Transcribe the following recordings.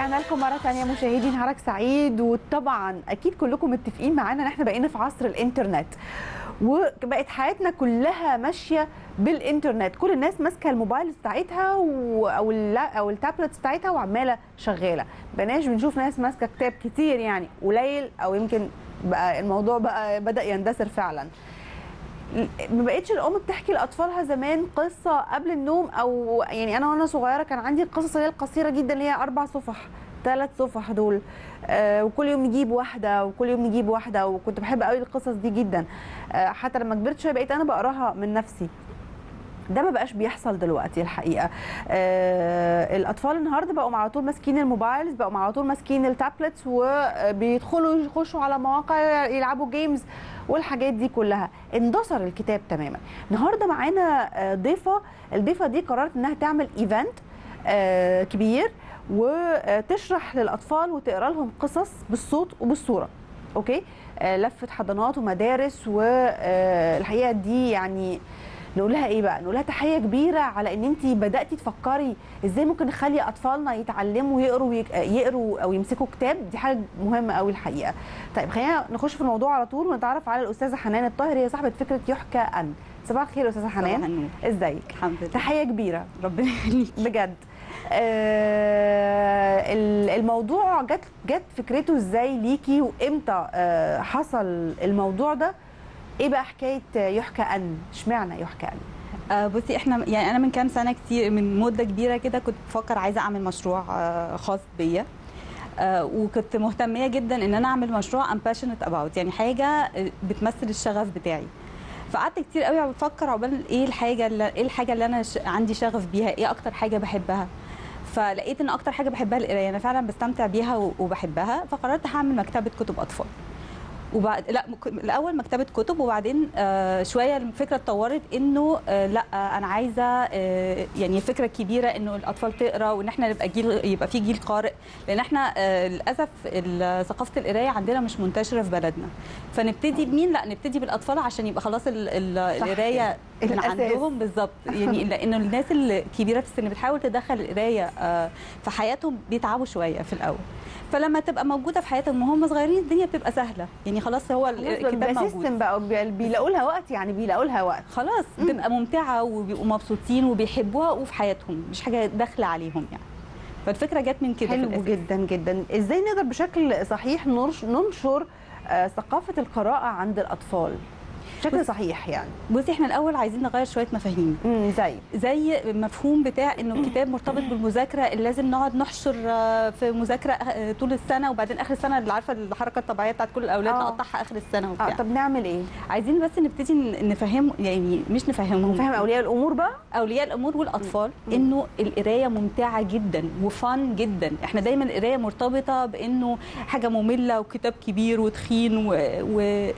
رجعنا لكم مره ثانيه مشاهدي نهارك سعيد. وطبعا اكيد كلكم متفقين معانا ان احنا بقينا في عصر الانترنت، وبقت حياتنا كلها ماشيه بالانترنت، كل الناس ماسكه الموبايل بتاعتها او التابلت بتاعتها وعماله شغاله. بلاش بنشوف ناس ماسكه كتاب كتير، يعني قليل او يمكن بقى الموضوع بدا يندثر فعلا. ما بقتش الام بتحكي لاطفالها زمان قصه قبل النوم، او يعني انا وانا صغيره كان عندي القصص اللي هي القصيره جدا اللي هي 4 صفح 3 صفح دول، وكل يوم نجيب واحده وكل يوم نجيب واحده، وكنت بحب قوي القصص دي جدا. حتى لما كبرت شويه بقيت انا بقراها من نفسي. ده ما بقاش بيحصل دلوقتي الحقيقه. الاطفال النهارده بقوا على طول ماسكين الموبايلز، بقوا على طول ماسكين التابلتس، وبيدخلوا يخشوا على مواقع يلعبوا جيمز والحاجات دي كلها. اندثر الكتاب تماما. النهارده معانا ضيفه، الضيفه دي قررت انها تعمل ايفنت كبير وتشرح للاطفال وتقرا لهم قصص بالصوت وبالصوره. اوكي، لفت حضانات ومدارس، والحقيقه دي يعني نقول لها ايه بقى؟ نقول لها تحيه كبيره على ان انت بداتي تفكري ازاي ممكن نخلي اطفالنا يتعلموا يقروا او يمسكوا كتاب. دي حاجه مهمه قوي الحقيقه. طيب خلينا نخش في الموضوع على طول ونتعرف على الاستاذه حنان الطاهر، هي صاحبه فكره يحكى ان. صباح الخير استاذه حنان، ازيك؟ الحمد لله. تحيه كبيره، ربنا يخليك بجد. الموضوع جت فكرته ازاي ليكي، وامتى حصل الموضوع ده؟ ايه بقى حكايه يحكى ان؟ اشمعنى يحكى ان؟ بصي، احنا يعني انا من كام سنه كتير، من مده كبيره كده، كنت بفكر عايزه اعمل مشروع خاص بيا، وكنت مهتميه جدا ان انا اعمل مشروع ام باشنت اباوت، يعني حاجه بتمثل الشغف بتاعي. فقعدت كتير قوي بفكر عقبال ايه الحاجه اللي انا عندي شغف بيها، ايه اكتر حاجه بحبها. فلقيت ان اكتر حاجه بحبها القرايه، انا فعلا بستمتع بيها وبحبها. فقررت هعمل مكتبه كتب اطفال، وبعد الاول مكتبه كتب، وبعدين شويه الفكره اتطورت انه لا انا عايزه يعني فكره كبيره انه الاطفال تقرا، وان احنا نبقى يبقى في جيل قارئ، لان احنا للاسف ثقافه القرايه عندنا مش منتشره في بلدنا. فنبتدي بمين؟ لا نبتدي بالاطفال، عشان يبقى خلاص القرايه اللي عندهم بالظبط، يعني لانه الناس الكبيره في السن بتحاول تدخل القرايه في حياتهم، بيتعبوا شويه في الاول. فلما تبقى موجوده في حياتهم وهم صغيرين الدنيا بتبقى سهله، يعني خلاص هو الكتاب موجود، بقى بيلاقوا لها وقت، يعني بيلاقوا لها وقت خلاص، بتبقى ممتعه وبيبقوا مبسوطين وبيحبوها وفي حياتهم، مش حاجه داخله عليهم يعني. فالفكره جت من كده. حلو جدا جدا. ازاي نقدر بشكل صحيح ننشر ثقافه القراءه عند الاطفال بشكل صحيح يعني؟ بصي، احنا الاول عايزين نغير شويه مفاهيم، زي مفهوم بتاع انه الكتاب مرتبط بالمذاكره، اللي لازم نقعد نحشر في مذاكره طول السنه، وبعدين اخر السنه اللي عارفه الحركه الطبيعيه بتاعت كل الاولاد نقطعها اخر السنه وبتاع. طب نعمل ايه؟ عايزين بس نبتدي نفهم، يعني مش نفهمهم، نفهم اولياء الامور بقى، اولياء الامور والاطفال، انه القرايه ممتعه جدا وفن جدا. احنا دايما القرايه مرتبطه بانه حاجه ممله وكتاب كبير وتخين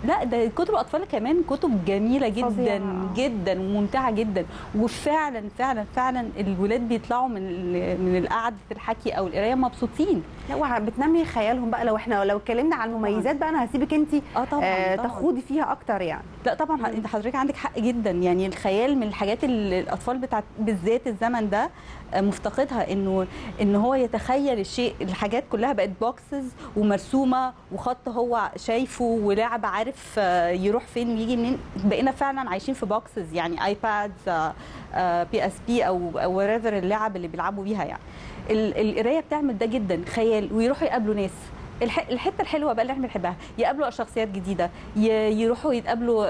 لا، ده كتب الاطفال كمان كتب جميله جدا صديقة، جدا وممتعه جدا. وفعلا فعلا فعلا الولاد بيطلعوا من القعده الحكي او القرايه مبسوطين. لا، بتنمي خيالهم بقى. لو اتكلمنا عن المميزات بقى، انا هسيبك انت تخوضي فيها اكتر يعني. لا طبعا انت حضرتك عندك حق جدا، يعني الخيال من الحاجات اللي الاطفال بالذات الزمن ده مفتقدها، ان هو يتخيل الشيء. الحاجات كلها بقت بوكسز ومرسومه وخط هو شايفه ولعبه، عارف يروح فين يجي منين. بقينا فعلا عايشين في بوكسز، يعني ايبادز، PSP او وراذر اللعب اللي بيلعبوا بيها. يعني القرايه بتعمل ده جدا، خيال، ويروحوا يقابلوا ناس. الحته الحلوه بقى اللي احنا بنحبها، يقابلوا شخصيات جديده، يروحوا يتقابلوا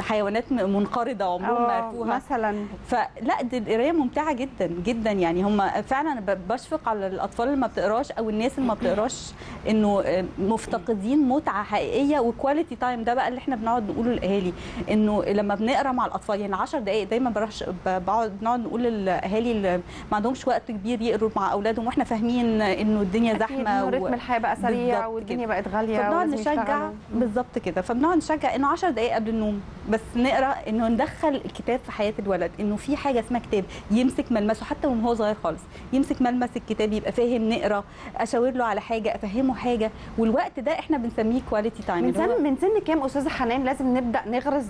حيوانات منقرضه عمرهم ما عرفوها مثلا. فلا، دي القرايه ممتعه جدا جدا يعني. هم فعلا بشفق على الاطفال اللي ما بتقراش او الناس اللي ما بتقراش، انه مفتقدين متعه حقيقيه وكواليتي تايم. ده بقى اللي احنا بنقعد نقوله للاهالي، انه لما بنقرا مع الاطفال، يعني 10 دقائق دايما بنقعد نقول للاهالي اللي ما عندهمش وقت كبير يقروا مع اولادهم، واحنا فاهمين انه الدنيا زحمه ورتم الحياه بقى سريع والدنيا بقت غاليه، فبنقعد نشجع بالظبط كده. فبنقعد نشجع انه 10 دقائق قبل النوم بس نقرا، انه ندخل الكتاب في حياه الولد، انه في حاجه اسمها كتاب، يمسك ملمسه حتى وهو صغير خالص، يمسك ملمس الكتاب يبقى فاهم. نقرا، اشاور له على حاجه، افهمه حاجه. والوقت ده احنا بنسميه كواليتي تايم. من سن كام استاذه حنان لازم نبدا نغرز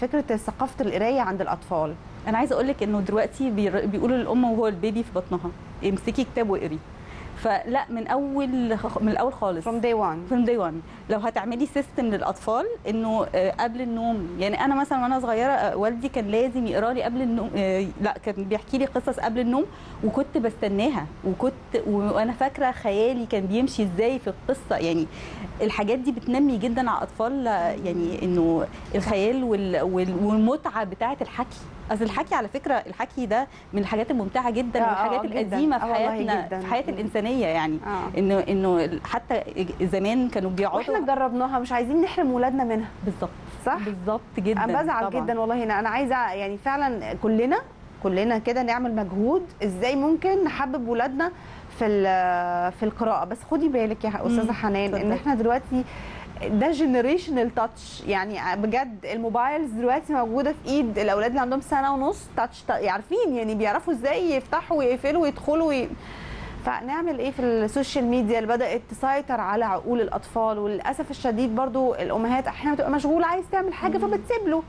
فكره ثقافه القرايه عند الاطفال؟ انا عايزه اقول لك انه دلوقتي بيقولوا للام وهو البيبي في بطنها، امسكي كتاب واقري. فلا من الاول خالص، from day one لو هتعملي سيستم للاطفال انه قبل النوم، يعني انا مثلا وانا صغيره والدي كان لازم يقرا لي قبل النوم، لا كان بيحكي لي قصص قبل النوم وكنت بستناها، وانا فاكره خيالي كان بيمشي ازاي في القصه. يعني الحاجات دي بتنمي جدا على الاطفال، يعني انه الخيال والمتعه بتاعه الحكي. اصل الحكي على فكره، الحكي ده من الحاجات الممتعه جدا والحاجات القديمه في حياتنا، في حياه الانسانيه. يعني انه حتى زمان كانوا بيقعدوا واحنا جربناها، مش عايزين نحرم ولادنا منها. بالظبط، صح، بالظبط جدا. انا بزعل جدا والله هنا، انا عايزه يعني فعلا كلنا كده نعمل مجهود ازاي ممكن نحبب ولادنا في القراءه. بس خدي بالك يا استاذه حنان ان احنا دلوقتي ده جنريشنال تاتش، يعني بجد الموبايلز دلوقتي موجوده في ايد الاولاد اللي عندهم 1.5 سنة تاتش، عارفين يعني بيعرفوا ازاي يفتحوا ويقفلوا ويدخلوا فنعمل ايه في السوشيال ميديا اللي بدات تسيطر على عقول الاطفال. وللاسف الشديد برضو الامهات احيانا بتبقى مشغوله عايز تعمل حاجه فبتسيب له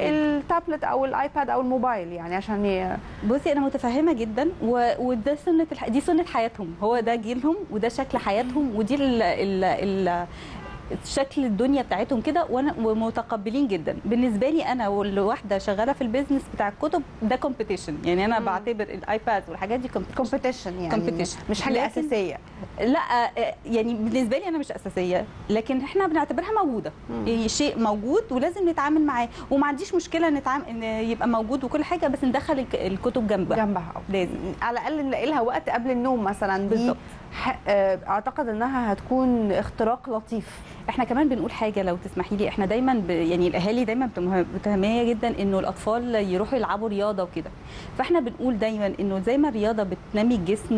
التابلت او الايباد او الموبايل، يعني عشان بصي انا متفهمه جدا، وده دي سنه حياتهم، هو ده جيلهم وده شكل حياتهم ودي شكل الدنيا بتاعتهم كده، ومتقبلين جدا. بالنسبه لي انا والواحده شغاله في البيزنس بتاع الكتب ده كومبيتيشن، يعني انا بعتبر الايباد والحاجات دي كومبيتيشن، يعني مش حاجه اساسيه. لا يعني بالنسبه لي انا مش اساسيه، لكن احنا بنعتبرها موجوده، يعني شيء موجود ولازم نتعامل معاه، وما عنديش مشكله ان يبقى موجود وكل حاجه، بس ندخل الكتب جنبها لازم، على الاقل نلاقي لها وقت قبل النوم مثلا. بالظبط، اعتقد انها هتكون اختراق لطيف. احنا كمان بنقول حاجه لو تسمحي لي، احنا دايما يعني الاهالي دايما متهميه جدا انه الاطفال يروحوا يلعبوا رياضه وكده، فاحنا بنقول دايما انه زي ما الرياضه بتنمي الجسم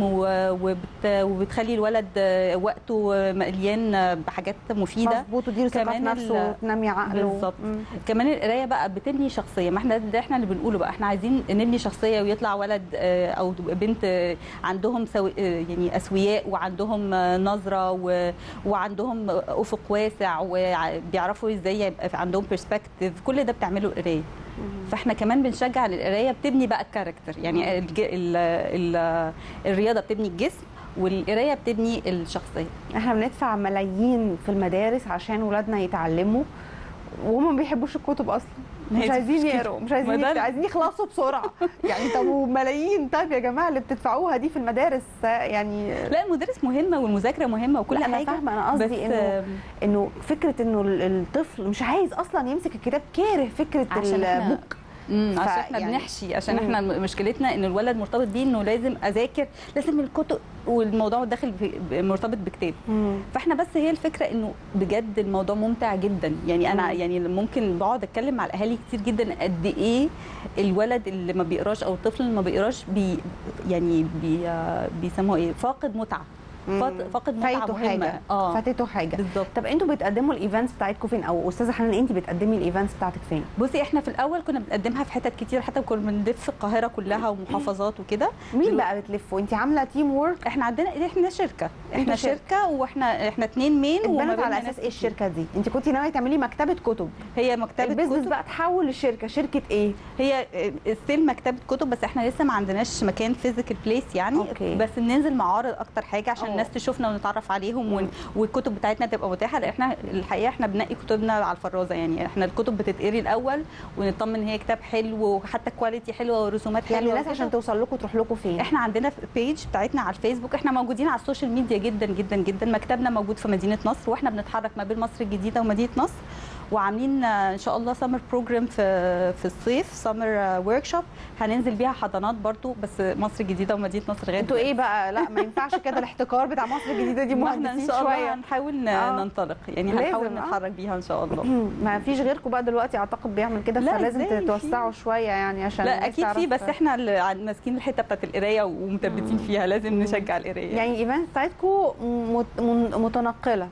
وبتخلي الولد وقته مليان بحاجات مفيده، مظبوط، ودي ثقه نفسه وتنمي عقله. بالظبط، كمان القرايه بقى بتبني شخصيه. ما احنا ده احنا اللي بنقوله بقى، احنا عايزين نبني شخصيه ويطلع ولد او بنت عندهم يعني اسوياء وعندهم نظره وعندهم افق واسع وبيعرفوا ازاي يبقى عندهم برسبكتيف. كل ده بتعمله القرايه، فاحنا كمان بنشجع القرايه، بتبني بقى الكاركتر. يعني الرياضه بتبني الجسم والقرايه بتبني الشخصيه. احنا بندفع ملايين في المدارس عشان ولادنا يتعلموا وهم ما بيحبوش الكتب اصلا، مش عايزين يقروا، مش عايزين يخلصوا بسرعه. يعني طب وملايين، طب يا جماعه اللي بتدفعوها دي في المدارس، يعني لا المدارس مهمه والمذاكره مهمه وكل حاجه. انا فاهمه، انا قصدي انه فكره انه الطفل مش عايز اصلا يمسك الكتاب، كاره فكره البوك، عشان احنا بنحشي، عشان احنا مشكلتنا ان الولد مرتبط بيه انه لازم اذاكر، لازم الكتب، والموضوع داخل مرتبط بكتاب. فاحنا بس هي الفكره انه بجد الموضوع ممتع جدا. يعني انا يعني ممكن بقعد اتكلم مع الاهالي كتير جدا قد ايه الولد اللي ما بيقراش او الطفل اللي ما بيقراش يعني بيسموه ايه، فاقد متعه، فاقد متعه مهمه، فاتته حاجه. بالظبط. طب انتوا بتقدموا الايفنتس بتاعتكم فين، او استاذه حنان انت بتقدمي الايفنتس بتاعتك فين؟ بصي احنا في الاول كنا بنقدمها في حتت كتير، حتى كنا بنلف القاهره كلها ومحافظات وكده. مين بقى بتلفوا، انت عامله تيم وورك؟ احنا عندنا، احنا شركه، احنا شركه، واحنا 2 مين. اتبنت على اساس ايه الشركه دي؟ انت كنت ناويه تعملي مكتبه كتب. هي مكتبه البيزنس بقى تحول لشركه، شركه ايه؟ هي ستيل مكتبه كتب، بس احنا لسه ما عندناش مكان فيزيكال بليس، يعني أوكي. بس بننزل معارض اكتر حاجه عشان الناس تشوفنا ونتعرف عليهم والكتب بتاعتنا تبقى متاحه، لان احنا الحقيقه احنا بنقي كتبنا على الفرازه. يعني احنا الكتب بتتقري الاول ونطمن ان هي كتاب حلو وحتى كواليتي حلوه ورسومات حلوه. يعني الناس عشان توصل لكم تروح لكم فين؟ احنا عندنا بيج بتاعتنا على الفيسبوك، احنا موجودين على السوشيال ميديا جدا جدا جدا. مكتبنا موجود في مدينه نصر، واحنا بنتحرك ما بين مصر الجديده ومدينه نصر، وعاملين ان شاء الله سمر بروجرام في الصيف، سمر ورك شوب هننزل بيها حضانات برضو، بس مصر الجديده ومدينه نصر. غير انتوا ايه بقى، لا ما ينفعش كده الاحتكار بتاع مصر الجديده دي، مهندسين شويه. احنا هنحاول ننطلق، يعني هنحاول نتحرك بيها ان شاء الله. ما فيش غيركم بقى دلوقتي اعتقد بيعمل كده، فلازم توسعوا شويه يعني عشان. لا اكيد في، بس احنا ماسكين الحته بتاعت القرايه ومثبتين فيها، لازم نشجع القرايه. يعني الايفنت بتاعتكم متنقله،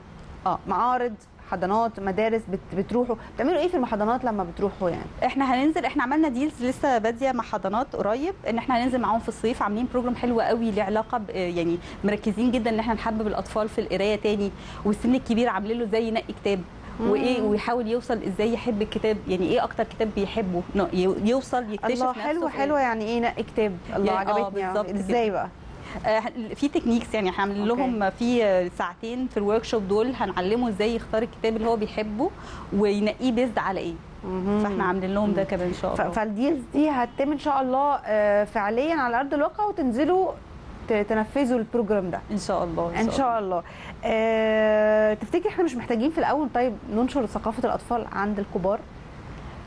معارض، حضانات، مدارس، بتروحوا بتعملوا ايه في الحضانات لما بتروحوا؟ يعني احنا هننزل، احنا عملنا ديلز لسه باديه مع حضانات قريب ان احنا هننزل معاهم في الصيف، عاملين بروجرام حلو قوي له علاقه يعني مركزين جدا ان احنا نحبب الاطفال في القرايه تاني، والسن الكبير عاملين له زي ينقي كتاب وايه، ويحاول يوصل ازاي يحب الكتاب، يعني ايه اكتر كتاب بيحبه، يوصل يكتشف نفسه. الله، حلوه حلوه، يعني ايه نقي كتاب؟ الله، عجبتني. ازاي بقى في تكنيكس يعني هعمل لهم في ساعتين في الورك شوب دول هنعلمه ازاي يختار الكتاب اللي هو بيحبه وينقيه بيزد على ايه. فاحنا عاملين لهم ده كمان ان شاء الله. فالديلز دي هتتم ان شاء الله فعليا على ارض الواقع وتنزلوا تنفذوا البروجرام ده ان شاء الله. ان شاء الله. تفتكري احنا مش محتاجين في الاول طيب ننشر ثقافه الاطفال عند الكبار؟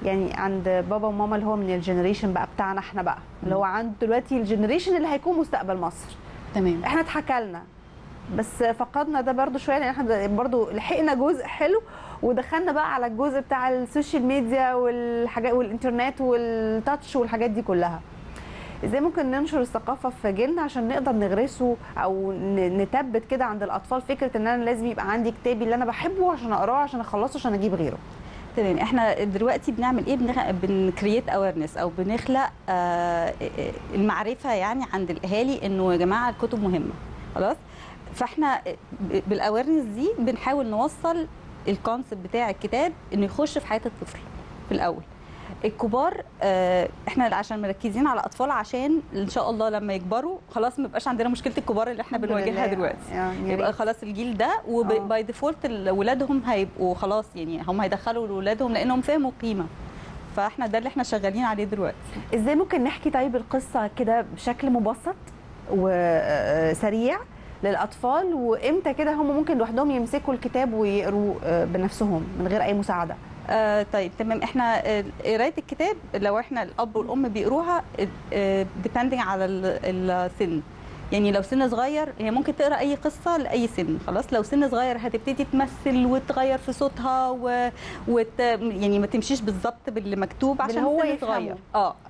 يعني عند بابا وماما اللي هو من الجنريشن بقى بتاعنا احنا بقى اللي هو عند دلوقتي الجنريشن اللي هيكون مستقبل مصر. تمام. احنا اتحكلنا بس فقدنا ده برضو شويه لان احنا برضو لحقنا جزء حلو ودخلنا بقى على الجزء بتاع السوشيال ميديا والحاجات والانترنت والتاتش والحاجات دي كلها. ازاي ممكن ننشر الثقافه في جيلنا عشان نقدر نغرسه او نثبت كده عند الاطفال فكره ان انا لازم يبقى عندي كتابي اللي انا بحبه عشان اقراه عشان اخلصه عشان اجيب غيره؟ تمام. احنا دلوقتي بنعمل ايه؟ بنكرييت اويرنس او بنخلق المعرفه يعني عند الاهالي انه يا جماعه الكتب مهمه خلاص. فاحنا بالاويرنس دي بنحاول نوصل الكونسبت بتاع الكتاب انه يخش في حياه الطفل في الاول. الكبار احنا عشان مركزين على اطفال عشان ان شاء الله لما يكبروا خلاص ما يبقاش عندنا مشكله الكبار اللي احنا بنواجهها دلوقتي. يبقى خلاص الجيل ده وباي ديفولت ولادهم هيبقوا خلاص يعني هم هيدخلوا لاولادهم لانهم فهموا القيمه. فاحنا ده اللي احنا شغالين عليه دلوقتي. ازاي ممكن نحكي طيب القصه كده بشكل مبسط وسريع للاطفال وامتى كده هم ممكن لوحدهم يمسكوا الكتاب ويقروا بنفسهم من غير اي مساعده؟ طيب تمام. احنا قرايه الكتاب لو احنا الاب والام بيقروها ديبندنج على السن. يعني لو سن صغير هي ممكن تقرا اي قصه لاي سن خلاص. لو سن صغير هتبتدي تمثل وتغير في صوتها يعني ما تمشيش بالظبط باللي مكتوب عشان هو يتغير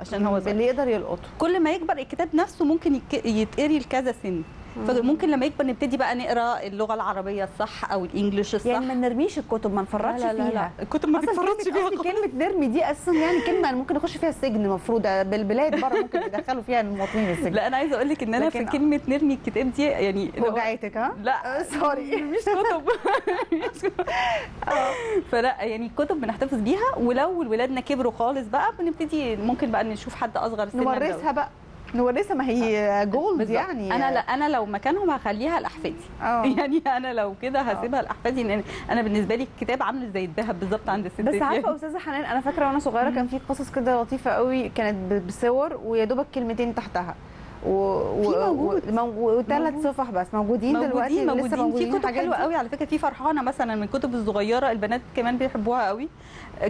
عشان هو صغير. اللي يقدر يلقطه. كل ما يكبر الكتاب نفسه ممكن يتقري لكذا سن. فممكن لما يكبر نبتدي بقى نقرا اللغه العربيه الصح او الانجليش الصح. يعني ما نرميش الكتب ما نفرطش فيها. لا الكتب ما تتفرطش فيها. كلمه نرمي دي اصلا يعني كلمه ممكن نخش فيها السجن المفروض بالبلاد بره ممكن يدخلوا فيها المواطنين السجن. لا انا عايزه اقول لك ان انا في كلمه نرمي الكتاب دي يعني وجعتك ها؟ لا سوري مش كتب. فلا يعني الكتب بنحتفظ بيها ولو ولادنا كبروا خالص بقى بنبتدي ممكن بقى نشوف حد اصغر سنا نورثها بقى. نورثها ما هي جولد يعني. انا لو مكانهم هخليها لاحفادي. يعني انا لو كده هسيبها لاحفادي لان انا بالنسبه لي الكتاب عامل زي الذهب بالظبط عند الست. بس عارفه يا استاذه حنان انا فاكره وانا صغيره كان في قصص كده لطيفه قوي كانت بصور ويا دوبك كلمتين تحتها وثلاث صفح بس موجودين دلوقتي لسه موجودين. في كتب حلوه قوي على فكره. في فرحانه مثلا من الكتب الصغيره البنات كمان بيحبوها قوي.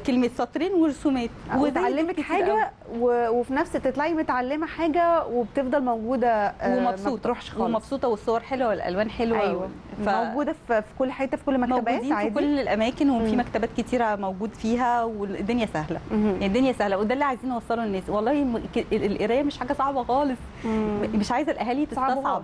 كلمه سطرين ورسومات وتعلمك حاجه وفي نفس تطلعي متعلمه حاجه وبتفضل موجوده ومبسوطه. ما بتروحش خالص. ومبسوطه والصور حلوه والالوان حلوه. ايوه موجوده في كل حته في كل مكتبات عادي في كل الاماكن وفي مكتبات كتيره موجود فيها والدنيا سهله. يعني الدنيا سهله وده اللي عايزين نوصله للناس. والله القرايه مش حاجه صعبه خالص. مش عايزه الاهالي تستصعب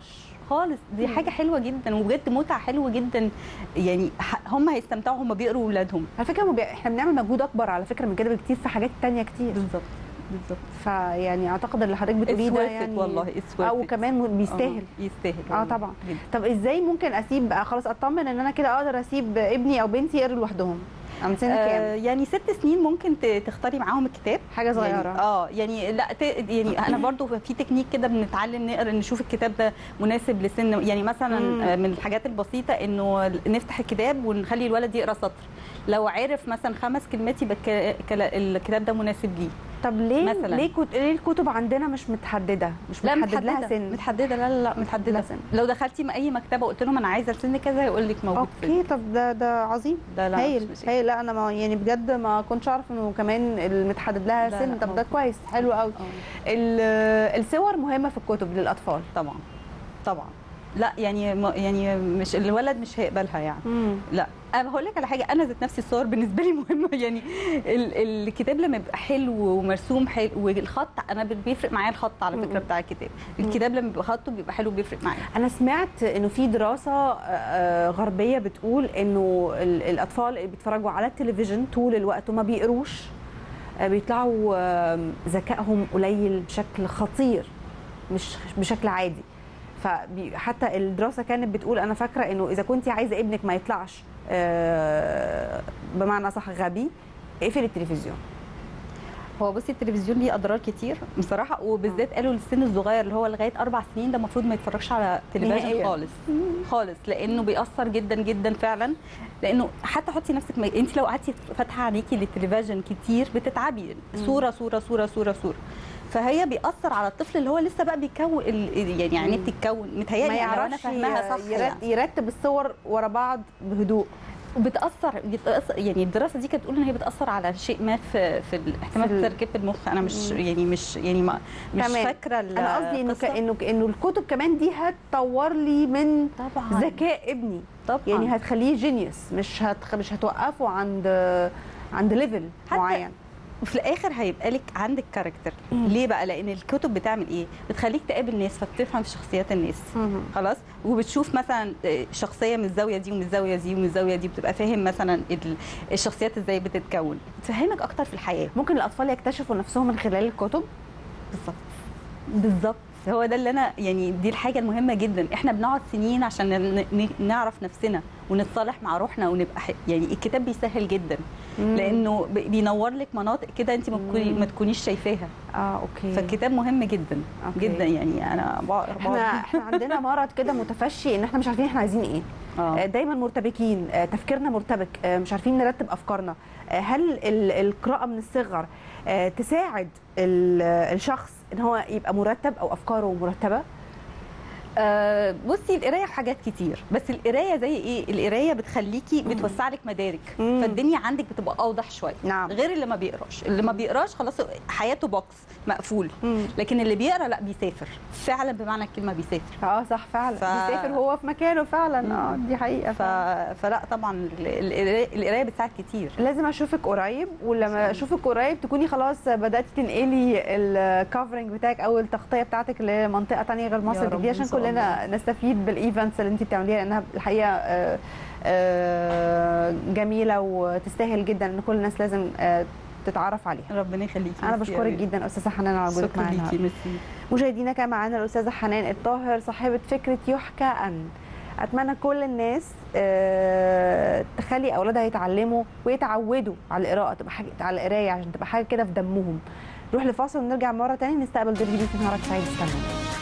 خالص. دي حاجه حلوه جدا وبجد متعه حلوه جدا. يعني هم هيستمتعوا هم بيقروا اولادهم على فكره. احنا بنعمل مجهود اكبر على فكره من كده بكتير في حاجات ثانيه كتير. بالظبط بالظبط. فيعني اعتقد اللي حضرتك بتقوليه ده يعني والله او كمان بيستاهل. يستاهل طبعا جدا. طب ازاي ممكن اسيب خلاص اطمن ان انا كده اقدر اسيب ابني او بنتي يقروا لوحدهم؟ عم سنة كام؟ يعني 6 سنين ممكن تختاري معاهم الكتاب حاجه صغيره. يعني يعني لا يعني انا برضو في تكنيك كده بنتعلم نقرا نشوف الكتاب ده مناسب لسن. يعني مثلا من الحاجات البسيطه انه نفتح الكتاب ونخلي الولد يقرا سطر. لو عرف مثلا 5 كلمات يبقى الكتاب ده مناسب ليه. طب ليه مثلاً؟ ليه الكتب عندنا مش متحدده؟ مش لا متحدد لها سن. متحدده لا متحدده. لو دخلتي اي مكتبه وقلت لهم انا عايزه لسن كذا هيقول لك موجود. اوكي طب ده عظيم. ده لا هايل هايل. لا انا ما يعني بجد ما كنتش اعرف انه كمان المتحدد لها سن. طب ده كويس حلو قوي. الصور مهمه في الكتب للاطفال طبعا طبعا. لا يعني مش الولد مش هيقبلها يعني. لا انا هقول لك على حاجه. انا ذات نفسي الصور بالنسبه لي مهمه. يعني الكتاب لما يبقى حلو ومرسوم حلو والخط انا بيفرق معايا الخط على فكره بتاع الكتاب. الكتاب لما بيبقى خطه بيبقى حلو بيفرق معايا. انا سمعت انه في دراسه غربيه بتقول انه الاطفال اللي بيتفرجوا على التلفزيون طول الوقت وما بيقروش بيطلعوا ذكائهم قليل بشكل خطير مش بشكل عادي. فحتى الدراسه كانت بتقول انا فاكره انه اذا كنت عايزه ابنك ما يطلعش بمعنى صح غبي اقفل التلفزيون. هو بصي التلفزيون ليه اضرار كتير بصراحه، وبالذات قالوا للسن الصغير اللي هو لغايه 4 سنين ده المفروض ما يتفرجش على تلفزيون خالص خالص، لانه بيأثر جدا جدا فعلا. لانه حتى حطي نفسك انت لو قعدتي فاتحه عينيكي للتلفزيون كتير بتتعبي، صوره صوره صوره صوره صوره، فهي بيأثر على الطفل اللي هو لسه بقى بيكون يعني عينيه بتتكون، متهيألي ما يعرفش فاهماها صح، يرتب الصور ورا بعض بهدوء. بتأثر يعني الدراسه دي كانت بتقول ان هي بتأثر على شيء ما في احتمال تركيب المخ. انا مش فاكره، انا قصدي انه الكتب كمان دي هتطور لي من ذكاء ابني طبعا، يعني هتخليه جينيوس، مش هتوقفه عند ليفل معين، وفي الاخر هيبقى لك عندك كاركتر. ليه بقى؟ لان الكتب بتعمل ايه؟ بتخليك تقابل ناس فبتفهم في شخصيات الناس خلاص، وبتشوف مثلا شخصيه من الزاويه دي ومن الزاويه دي ومن الزاويه دي، بتبقى فاهم مثلا الشخصيات ازاي بتتكون، بتفهمك اكتر في الحياه. ممكن الاطفال يكتشفوا نفسهم من خلال الكتب. بالظبط بالظبط، هو ده اللي انا يعني دي الحاجه المهمه جدا. احنا بنقعد سنين عشان نعرف نفسنا ونتصالح مع روحنا ونبقى يعني الكتاب بيسهل جدا، لانه بينور لك مناطق كده انت ما تكونيش شايفاها. اوكي، فالكتاب مهم جدا جدا. يعني انا احنا عندنا مرض كده متفشي ان احنا مش عارفين احنا عايزين ايه، دايما مرتبكين، تفكيرنا مرتبك، مش عارفين نرتب افكارنا. هل القراءه من الصغر تساعد الشخص ان هو يبقى مرتب او افكاره مرتبه؟ بصي القرايه في حاجات كتير، بس القرايه زي ايه؟ القرايه بتخليكي بتوسع لك مدارك، فالدنيا عندك بتبقى اوضح شويه. نعم. غير اللي ما بيقراش، اللي ما بيقراش خلاص حياته بوكس مقفول، لكن اللي بيقرا لا بيسافر فعلا بمعنى الكلمه، بيسافر. صح فعلا، بيسافر هو في مكانه فعلا. دي حقيقه فعلا. فلا طبعا القرايه بتساعد كتير. لازم اشوفك قريب، ولما اشوفك قريب تكوني خلاص بداتي تنقلي الكفرنج بتاعك او التغطيه بتاعتك لمنطقه ثانيه غير مصر دي، عشان كلنا نستفيد بالايفنتس اللي انت بتعمليها، لانها الحقيقه جميله وتستاهل جدا ان كل الناس لازم تتعرف عليها. ربنا يخليكي. انا بشكرك جدا استاذه حنان على وجودك معانا. شكرا ليكي. ميرسي. مشاهدينا كان معانا الاستاذه حنان الطاهر صاحبه فكره يحكى ان. اتمنى كل الناس تخلي اولادها يتعلموا ويتعودوا على القراءه، تبقى حاجه على القرايه عشان تبقى حاجه كده في دمهم. نروح لفاصل ونرجع مره ثانيه نستقبل ضيف جديد في نهارك سعيد. استنوا.